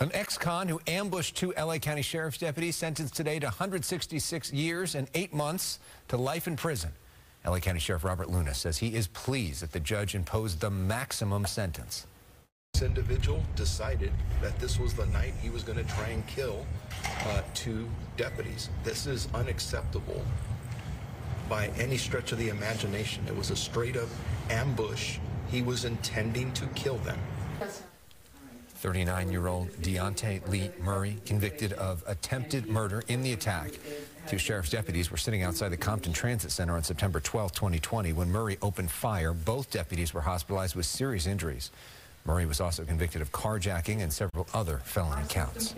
An ex-con who ambushed two LA County Sheriff's deputies sentenced today to 166 years and 8 months to life in prison. LA County Sheriff Robert Luna says he is pleased that the judge imposed the maximum sentence. This individual decided that this was the night he was going to try and kill two deputies. This is unacceptable by any stretch of the imagination. It was a straight-up ambush. He was intending to kill them. 39-year-old Deonte Lee Murray, convicted of attempted murder in the attack. Two sheriff's deputies were sitting outside the Compton Transit Center on September 12, 2020, when Murray opened fire. Both deputies were hospitalized with serious injuries. Murray was also convicted of carjacking and several other felony counts.